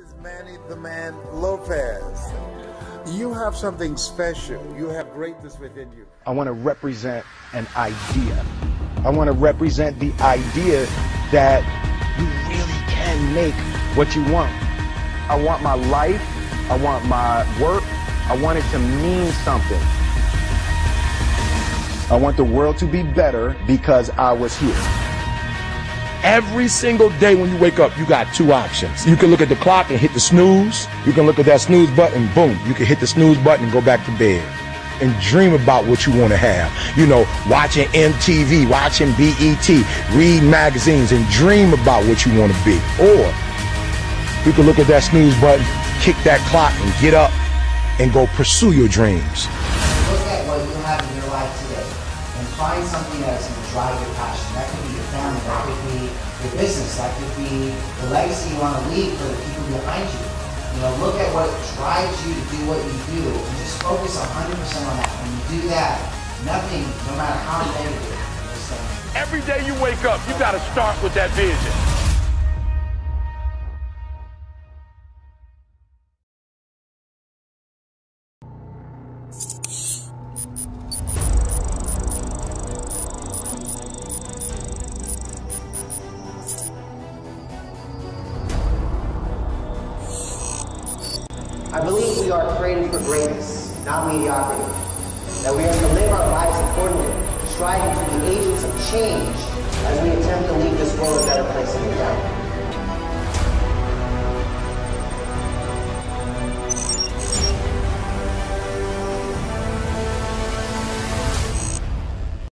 This is Manny the Man Lopez. You have something special. You have greatness within you. I want to represent an idea. I want to represent the idea that you really can make what you want. I want my life. I want my work. I want it to mean something. I want the world to be better because I was here. Every single day when you wake up, you got two options. You can look at the clock and hit the snooze. You can look at that snooze button, boom. You can hit the snooze button and go back to bed and dream about what you want to have. You know, watching MTV, watching BET, read magazines and dream about what you want to be. Or you can look at that snooze button, kick that clock and get up and go pursue your dreams. Look at what you have in your life today and find something that's going to drive your passion. That could be your family, that could be your business, that could be the legacy you want to leave for the people behind you. You know, look at what drives you to do what you do and just focus 100% on that. When you do that, nothing, no matter how negative, is something. Every day you wake up, you got to start with that vision. I believe we are created for greatness, not mediocrity. That we are to live our lives accordingly, striving to be agents of change as we attempt to leave this world a better place than we found it.